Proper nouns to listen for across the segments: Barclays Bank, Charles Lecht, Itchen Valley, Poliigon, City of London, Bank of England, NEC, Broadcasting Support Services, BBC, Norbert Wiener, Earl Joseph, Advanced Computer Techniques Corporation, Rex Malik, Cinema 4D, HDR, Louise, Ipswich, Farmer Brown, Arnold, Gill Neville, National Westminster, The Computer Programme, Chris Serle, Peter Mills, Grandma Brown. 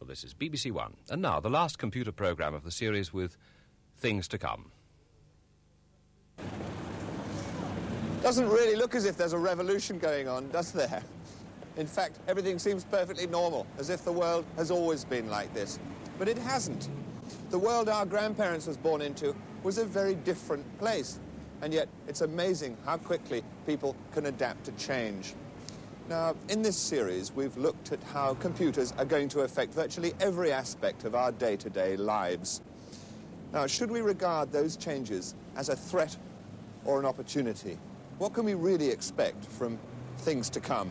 Well, this is BBC One. And now, the last computer programme of the series with things to come. Doesn't really look as if there's a revolution going on, does there? In fact, everything seems perfectly normal, as if the world has always been like this. But it hasn't. The world our grandparents was born into was a very different place. And yet, it's amazing how quickly people can adapt to change. Now, in this series, we've looked at how computers are going to affect virtually every aspect of our day-to-day lives. Now, should we regard those changes as a threat or an opportunity? What can we really expect from things to come?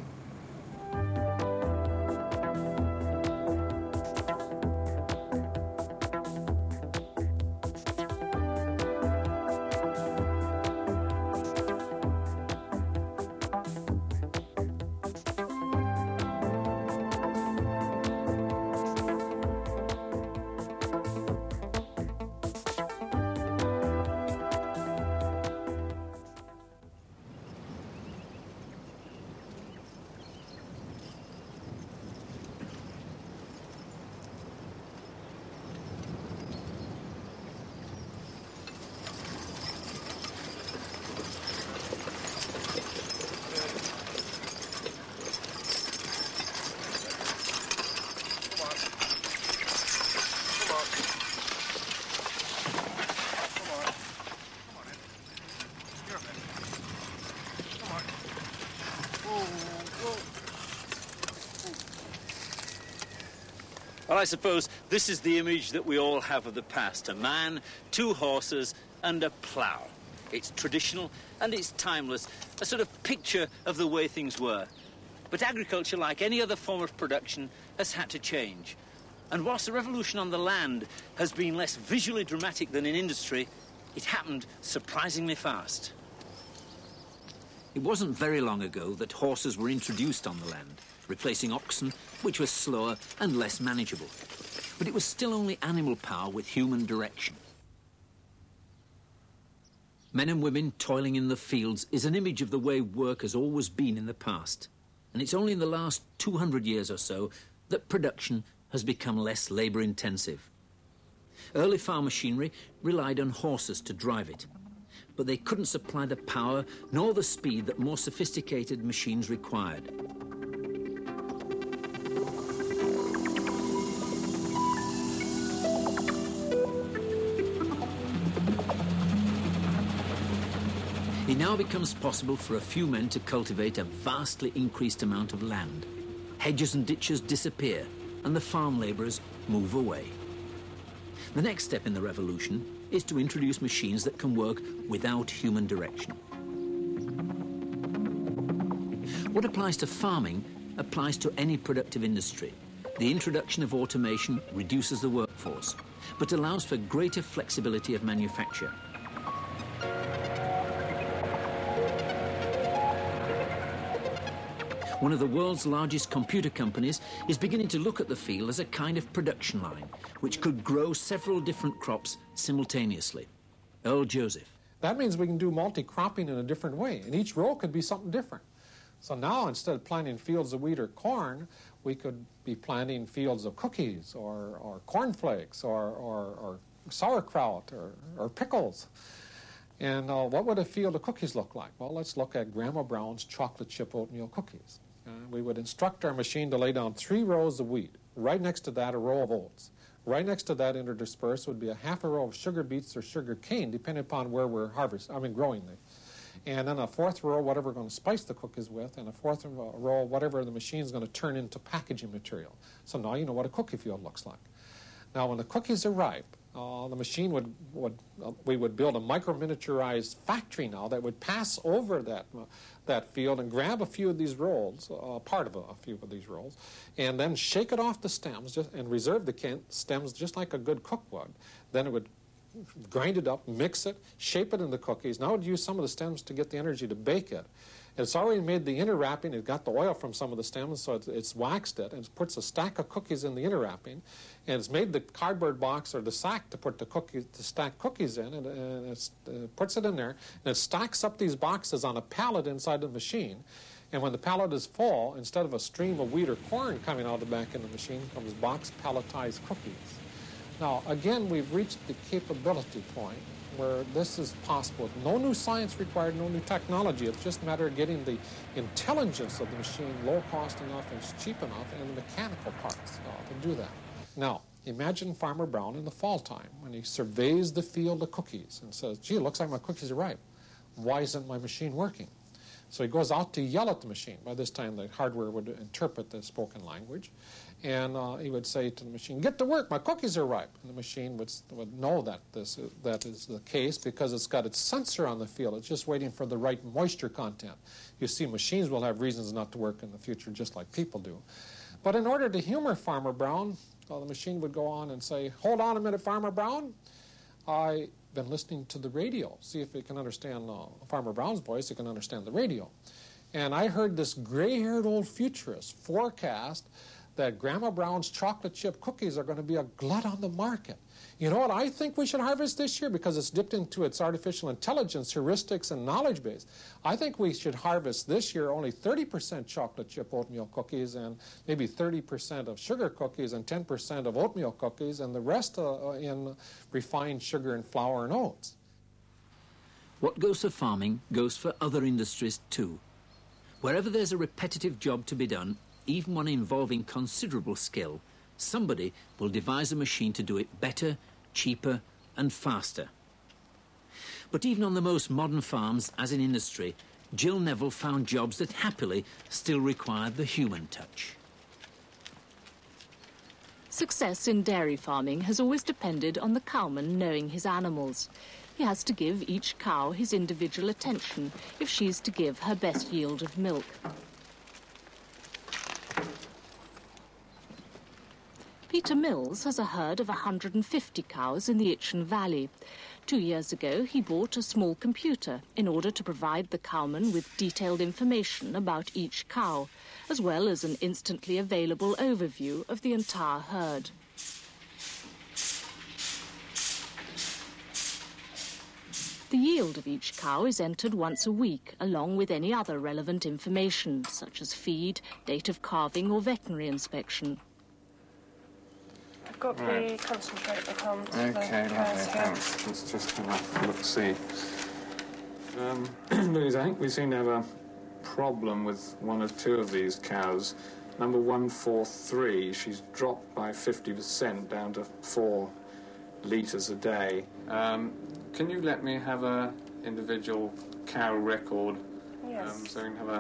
I suppose this is the image that we all have of the past. A man, two horses, and a plough. It's traditional and it's timeless, a sort of picture of the way things were. But agriculture, like any other form of production, has had to change. And whilst the revolution on the land has been less visually dramatic than in industry, it happened surprisingly fast. It wasn't very long ago that horses were introduced on the land, replacing oxen, which was slower and less manageable. But it was still only animal power with human direction. Men and women toiling in the fields is an image of the way work has always been in the past. And it's only in the last 200 years or so that production has become less labour-intensive. Early farm machinery relied on horses to drive it, but they couldn't supply the power nor the speed that more sophisticated machines required. It now becomes possible for a few men to cultivate a vastly increased amount of land. Hedges and ditches disappear, and the farm labourers move away. The next step in the revolution is to introduce machines that can work without human direction. What applies to farming applies to any productive industry. The introduction of automation reduces the workforce, but allows for greater flexibility of manufacture. One of the world's largest computer companies is beginning to look at the field as a kind of production line, which could grow several different crops simultaneously. Earl Joseph. That means we can do multi-cropping in a different way, and each row could be something different. So now, instead of planting fields of wheat or corn, we could be planting fields of cookies or cornflakes or sauerkraut or pickles. And what would a field of cookies look like? Well, let's look at Grandma Brown's chocolate chip oatmeal cookies. We would instruct our machine to lay down 3 rows of wheat. Right next to that, a row of oats. Right next to that, interdispersed, would be a half a row of sugar beets or sugar cane, depending upon where we're growing them. And then a fourth row, whatever we're going to spice the cookies with, and a fourth row, whatever the machine's going to turn into packaging material. So now you know what a cookie field looks like. Now, when the cookies are ripe, the machine we would build a micro-miniaturized factory now that would pass over that field and grab a few of these rolls, part of a few of these rolls, and then shake it off the stems and reserve the stems just like a good cook would. Then it would grind it up, mix it, shape it into cookies. Now it would use some of the stems to get the energy to bake it. It's already made the inner wrapping. It got the oil from some of the stems, so it's waxed it, and it puts a stack of cookies in the inner wrapping, and it's made the cardboard box or the sack to put the stack cookies in, and it puts it in there, and it stacks up these boxes on a pallet inside the machine, And when the pallet is full, instead of a stream of wheat or corn coming out of the back of the machine, comes box palletized cookies. Now, again, we've reached the capability point where this is possible. No new science required, no new technology. It's just a matter of getting the intelligence of the machine low cost enough and cheap enough, and the mechanical parts to do that. Now, imagine Farmer Brown in the fall time when he surveys the field of cookies and says, gee, looks like my cookies are ripe. Why isn't my machine working? So he goes out to yell at the machine. By this time, the hardware would interpret the spoken language. And he would say to the machine, get to work, my cookies are ripe. And the machine would know that that is the case because it's got its sensor on the field. It's just waiting for the right moisture content. You see, machines will have reasons not to work in the future just like people do. But in order to humor Farmer Brown, the machine would go on and say, hold on a minute, Farmer Brown. I've been listening to the radio. See if it can understand Farmer Brown's voice, it can understand the radio. And I heard this gray-haired old futurist forecast that Grandma Brown's chocolate chip cookies are going to be a glut on the market. You know what I think we should harvest this year? Because it's dipped into its artificial intelligence, heuristics, and knowledge base. I think we should harvest this year only 30% chocolate chip oatmeal cookies and maybe 30% of sugar cookies and 10% of oatmeal cookies and the rest in refined sugar and flour and oats. What goes for farming goes for other industries too. Wherever there's a repetitive job to be done, even one involving considerable skill, somebody will devise a machine to do it better, cheaper, and faster. But even on the most modern farms, as in industry, Gill Neville found jobs that happily still required the human touch. Success in dairy farming has always depended on the cowman knowing his animals. He has to give each cow his individual attention if she's to give her best yield of milk. Peter Mills has a herd of 150 cows in the Itchen Valley. 2 years ago, he bought a small computer in order to provide the cowman with detailed information about each cow, as well as an instantly available overview of the entire herd. The yield of each cow is entered once a week, along with any other relevant information, such as feed, date of calving, or veterinary inspection. Got right. The concentrate that comes. Okay, lovely, thanks. Let's just have a look-see. Louise, I think we seem to have a problem with one or two of these cows. Number 143, she's dropped by 50% down to 4 litres a day. Can you let me have a individual cow record? Yes. So we can have a...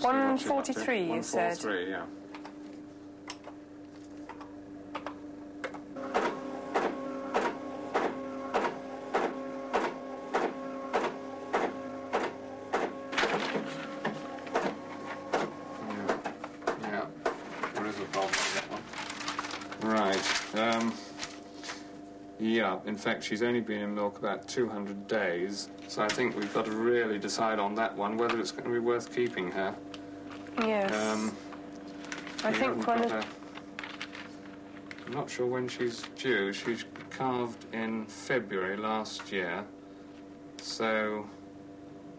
143, you said? 143, yeah. In fact, she's only been in milk about 200 days, so I think we've got to really decide on that one, whether it's going to be worth keeping her. Yes. I think one of... I'm not sure when she's due. She's calved in February last year, so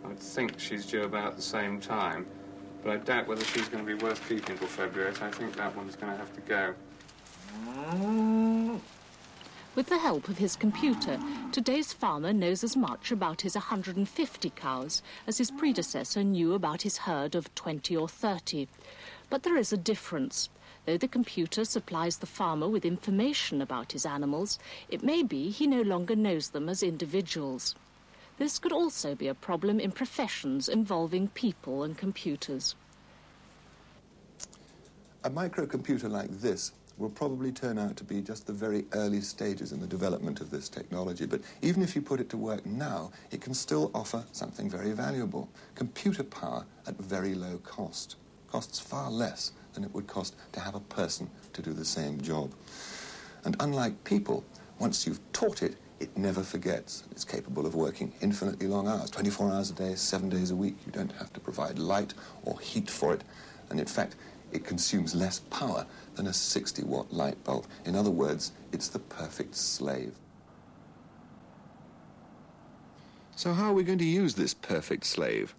I would think she's due about the same time. But I doubt whether she's going to be worth keeping till February, so I think that one's going to have to go. With the help of his computer, today's farmer knows as much about his 150 cows as his predecessor knew about his herd of 20 or 30. But there is a difference. Though the computer supplies the farmer with information about his animals, it may be he no longer knows them as individuals. This could also be a problem in professions involving people and computers. A microcomputer like this will probably turn out to be just the very early stages in the development of this technology. But even if you put it to work now, it can still offer something very valuable. Computer power at very low cost. Costs far less than it would cost to have a person to do the same job. And unlike people, once you've taught it, it never forgets. It's capable of working infinitely long hours, 24 hours a day, 7 days a week. You don't have to provide light or heat for it. And in fact, it consumes less power than a 60-watt light bulb. In other words, it's the perfect slave. So how are we going to use this perfect slave?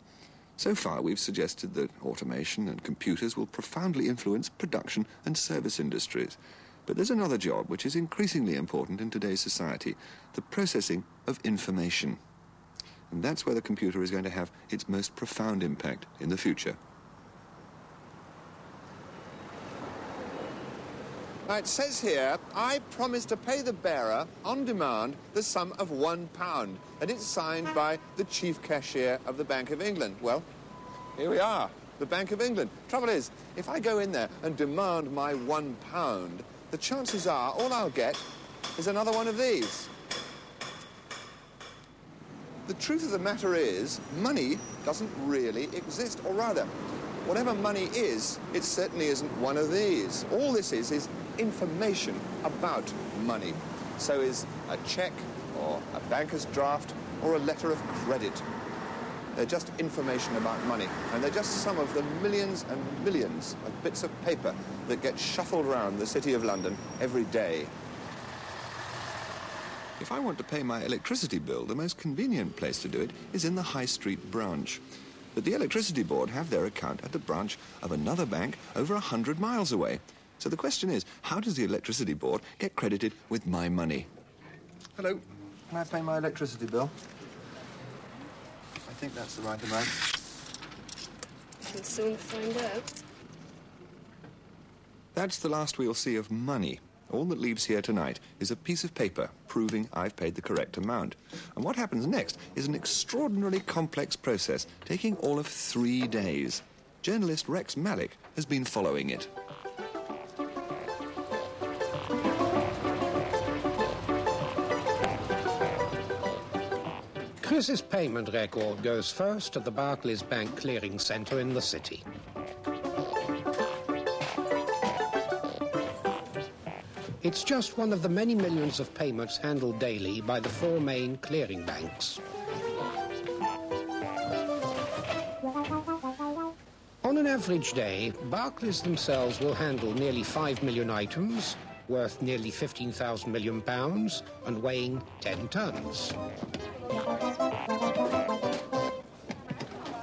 So far, we've suggested that automation and computers will profoundly influence production and service industries. But there's another job which is increasingly important in today's society, the processing of information. And that's where the computer is going to have its most profound impact in the future. Now it says here, I promise to pay the bearer, on demand, the sum of £1. And it's signed by the chief cashier of the Bank of England. Well, here we are, the Bank of England. Trouble is, if I go in there and demand my £1, the chances are all I'll get is another one of these. The truth of the matter is, money doesn't really exist, or rather, whatever money is, it certainly isn't one of these. All this is information about money. So is a cheque, or a banker's draft, or a letter of credit. They're just information about money, and they're just some of the millions and millions of bits of paper that get shuffled around the City of London every day. If I want to pay my electricity bill, the most convenient place to do it is in the High Street branch. But the electricity board have their account at the branch of another bank over 100 miles away. So the question is, how does the electricity board get credited with my money? Hello, can I pay my electricity bill? I think that's the right amount. We'll soon find out. That's the last we'll see of money. All that leaves here tonight is a piece of paper proving I've paid the correct amount. And what happens next is an extraordinarily complex process taking all of 3 days. Journalist Rex Malik has been following it. Chris's payment record goes first to the Barclays Bank clearing centre in the city. It's just one of the many millions of payments handled daily by the 4 main clearing banks. On an average day, Barclays themselves will handle nearly 5 million items, worth nearly £15,000 million and weighing 10 tons.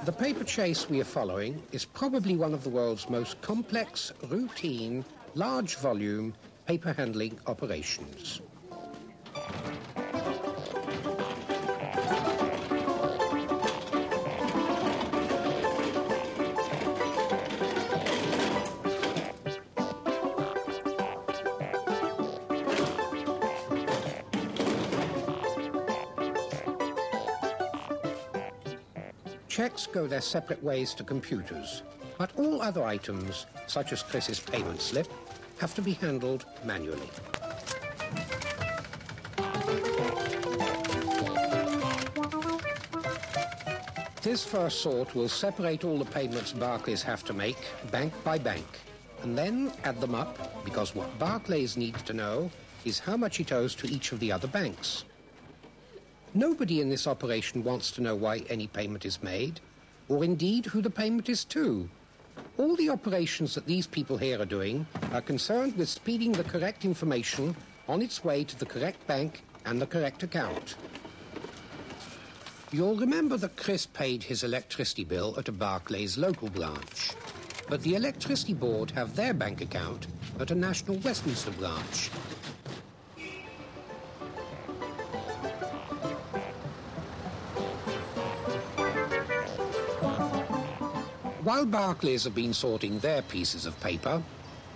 The paper chase we are following is probably one of the world's most complex, routine, large-volume, paper handling operations. Cheques go their separate ways to computers, but all other items, such as Chris's payment slip, have to be handled manually. This first sort will separate all the payments Barclays have to make, bank by bank, and then add them up, because what Barclays needs to know is how much it owes to each of the other banks. Nobody in this operation wants to know why any payment is made, or indeed who the payment is to. All the operations that these people here are doing are concerned with speeding the correct information on its way to the correct bank and the correct account. You'll remember that Chris paid his electricity bill at a Barclays local branch, but the electricity board have their bank account at a National Westminster branch. While Barclays have been sorting their pieces of paper,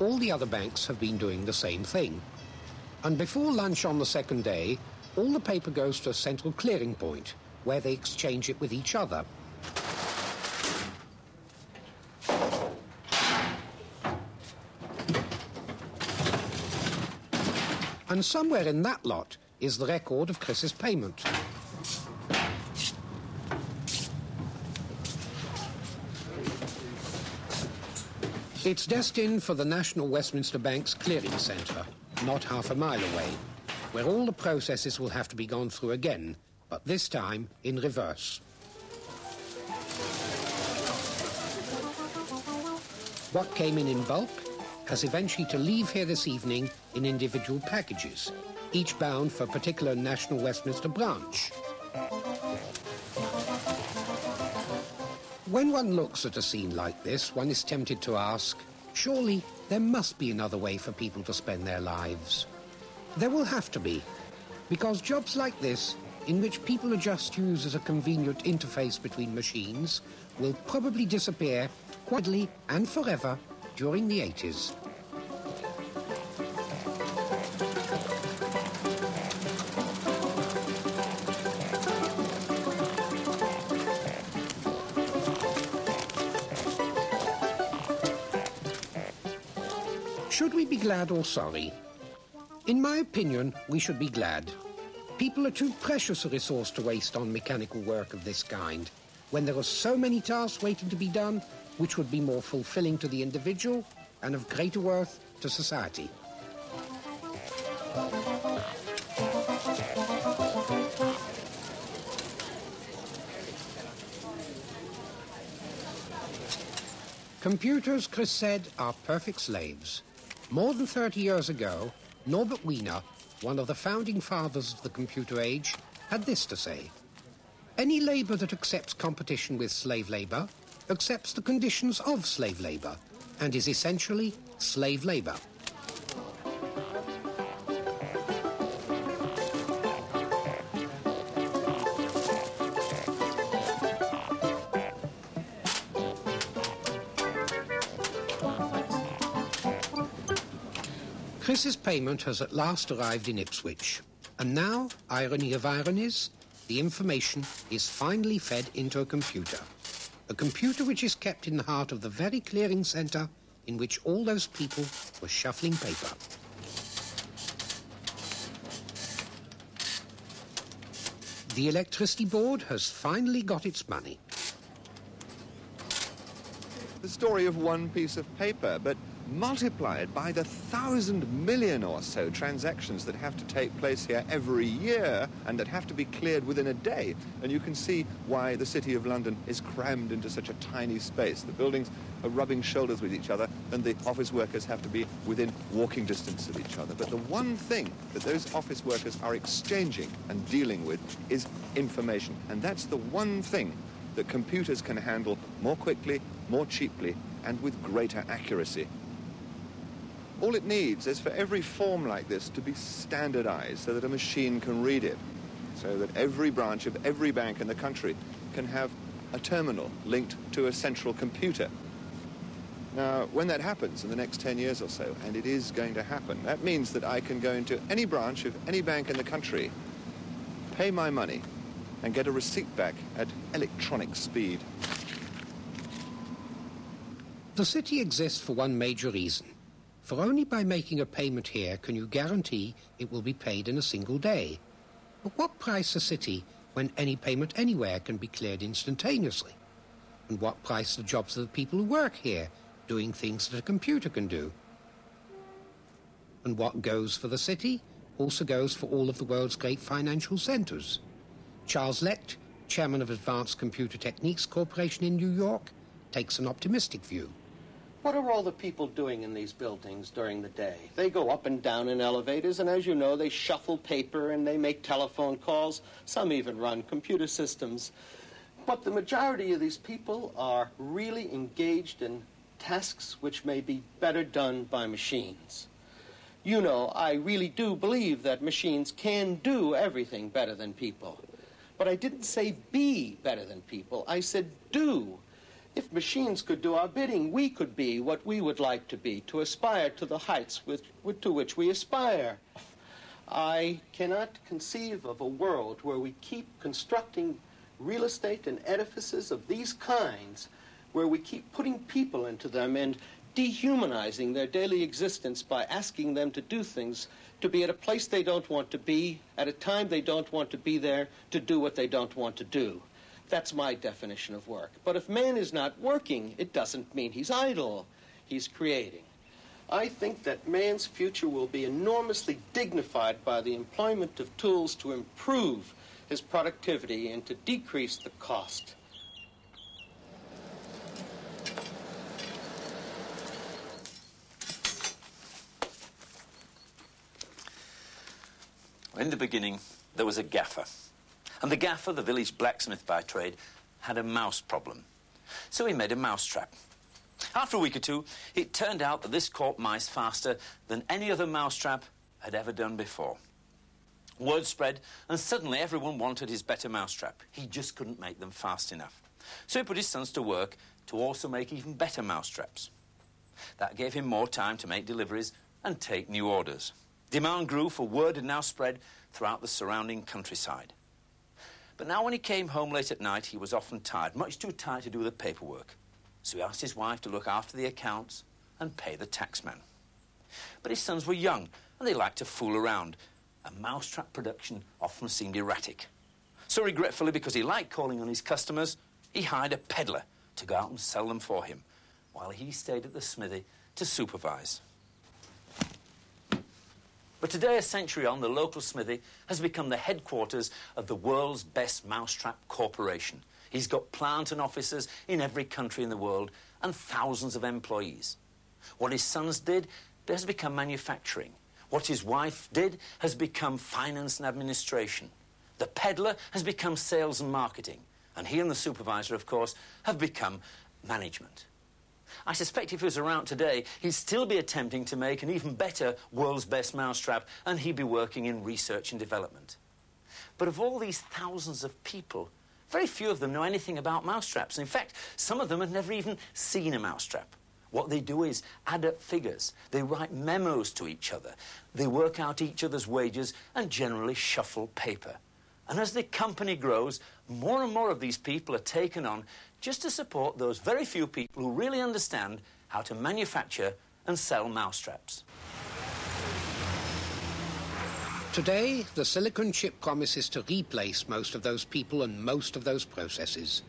all the other banks have been doing the same thing. And before lunch on the second day, all the paper goes to a central clearing point, where they exchange it with each other. And somewhere in that lot is the record of Chris's payment. It's destined for the National Westminster Bank's clearing centre, not half a mile away, where all the processes will have to be gone through again, but this time in reverse. What came in bulk has eventually to leave here this evening in individual packages, each bound for a particular National Westminster branch. When one looks at a scene like this, one is tempted to ask, surely there must be another way for people to spend their lives. There will have to be, because jobs like this, in which people are just used as a convenient interface between machines, will probably disappear quietly and forever during the 80s. Should we be glad or sorry? In my opinion, we should be glad. People are too precious a resource to waste on mechanical work of this kind, when there are so many tasks waiting to be done which would be more fulfilling to the individual and of greater worth to society. Computers, Chris said, are perfect slaves. More than 30 years ago, Norbert Wiener, one of the founding fathers of the computer age, had this to say. Any labour that accepts competition with slave labour accepts the conditions of slave labour and is essentially slave labour. Chris's payment has at last arrived in Ipswich, and now, irony of ironies, the information is finally fed into a computer which is kept in the heart of the very clearing centre in which all those people were shuffling paper. The electricity board has finally got its money. The story of one piece of paper, but multiplied by the 1,000 million or so transactions that have to take place here every year and that have to be cleared within a day. And you can see why the City of London is crammed into such a tiny space. The buildings are rubbing shoulders with each other and the office workers have to be within walking distance of each other. But the one thing that those office workers are exchanging and dealing with is information. And that's the one thing that computers can handle more quickly, more cheaply, and with greater accuracy. All it needs is for every form like this to be standardized so that a machine can read it, so that every branch of every bank in the country can have a terminal linked to a central computer. Now, when that happens in the next 10 years or so, and it is going to happen, that means that I can go into any branch of any bank in the country, pay my money, and get a receipt back at electronic speed. The city exists for one major reason. For only by making a payment here can you guarantee it will be paid in a single day. But what price a city when any payment anywhere can be cleared instantaneously? And what price the jobs of the people who work here, doing things that a computer can do? And what goes for the city also goes for all of the world's great financial centres. Charles Lecht, chairman of Advanced Computer Techniques Corporation in New York, takes an optimistic view. What are all the people doing in these buildings during the day? They go up and down in elevators, and as you know, they shuffle paper and they make telephone calls. Some even run computer systems. But the majority of these people are really engaged in tasks which may be better done by machines. You know, I really do believe that machines can do everything better than people. But I didn't say be better than people. I said do. If machines could do our bidding, we could be what we would like to be, to aspire to the heights to which we aspire. I cannot conceive of a world where we keep constructing real estate and edifices of these kinds, where we keep putting people into them and dehumanizing their daily existence by asking them to do things, to be at a place they don't want to be, at a time they don't want to be there, to do what they don't want to do. That's my definition of work. But if man is not working, it doesn't mean he's idle. He's creating. I think that man's future will be enormously dignified by the employment of tools to improve his productivity and to decrease the cost. In the beginning, there was a gaffer. And the gaffer, the village blacksmith by trade, had a mouse problem. so he made a mousetrap. After a week or two, it turned out that this caught mice faster than any other mousetrap had ever done before. Word spread, and suddenly everyone wanted his better mousetrap. He just couldn't make them fast enough. So he put his sons to work to also make even better mousetraps. That gave him more time to make deliveries and take new orders. Demand grew, for word had now spread throughout the surrounding countryside. But now when he came home late at night, he was often tired, much too tired to do the paperwork. So he asked his wife to look after the accounts and pay the taxman. But his sons were young, and they liked to fool around, and mousetrap production often seemed erratic. So regretfully, because he liked calling on his customers, he hired a peddler to go out and sell them for him, while he stayed at the smithy to supervise. But today, a century on, the local smithy has become the headquarters of the world's best mousetrap corporation. He's got plant and offices in every country in the world and thousands of employees. What his sons did has become manufacturing. What his wife did has become finance and administration. The peddler has become sales and marketing. And he and the supervisor, of course, have become management. I suspect if he was around today, he'd still be attempting to make an even better world's best mousetrap, and he'd be working in research and development. But of all these thousands of people, very few of them know anything about mousetraps. In fact, some of them have never even seen a mousetrap. What they do is add up figures. They write memos to each other. They work out each other's wages and generally shuffle paper. And as the company grows, more and more of these people are taken on just to support those very few people who really understand how to manufacture and sell mousetraps. Today, the silicon chip promises to replace most of those people and most of those processes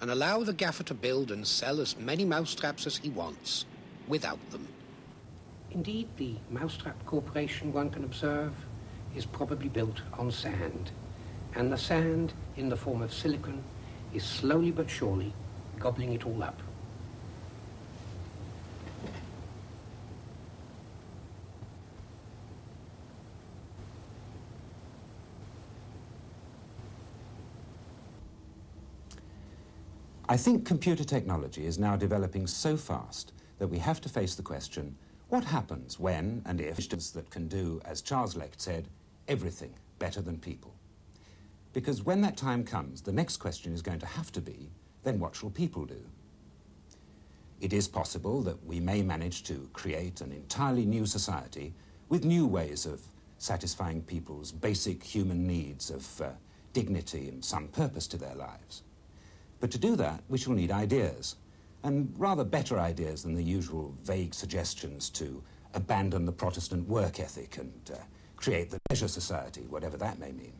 and allow the gaffer to build and sell as many mousetraps as he wants without them. Indeed, the mousetrap corporation, one can observe, is probably built on sand. And the sand, in the form of silicon, is slowly but surely gobbling it all up. I think computer technology is now developing so fast that we have to face the question, what happens when and if machines that can do, as Charles Lecht said, everything better than people? Because when that time comes, the next question is going to have to be, then what shall people do? It is possible that we may manage to create an entirely new society with new ways of satisfying people's basic human needs of dignity and some purpose to their lives. But to do that, we shall need ideas, and rather better ideas than the usual vague suggestions to abandon the Protestant work ethic and create the leisure society, whatever that may mean.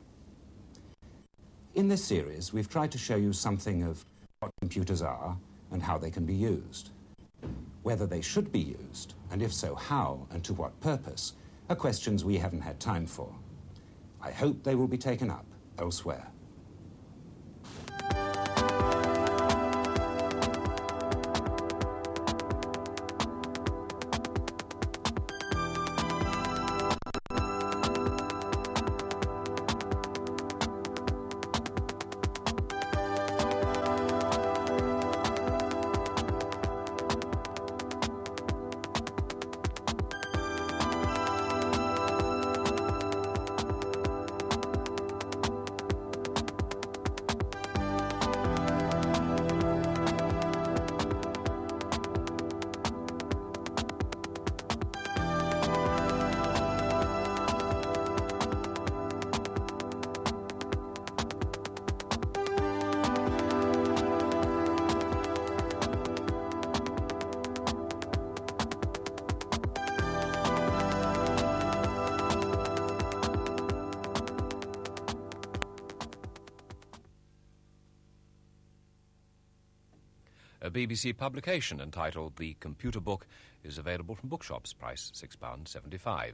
In this series, we've tried to show you something of what computers are and how they can be used. Whether they should be used, and if so, how and to what purpose, are questions we haven't had time for. I hope they will be taken up elsewhere. A BBC publication entitled The Computer Book is available from bookshops, price £6.75.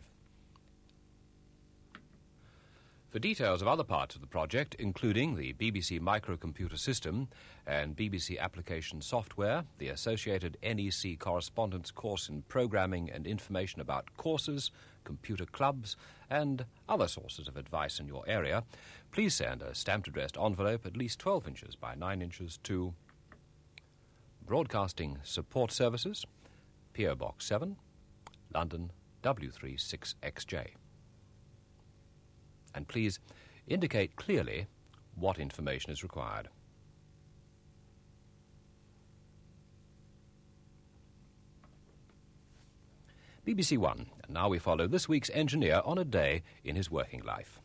For details of other parts of the project, including the BBC microcomputer system and BBC application software, the associated NEC correspondence course in programming and information about courses, computer clubs, and other sources of advice in your area, please send a stamped addressed envelope at least 12 inches by 9 inches to Broadcasting Support Services, PO Box 7, London W36XJ. And please indicate clearly what information is required. BBC One. Now we follow this week's engineer on a day in his working life.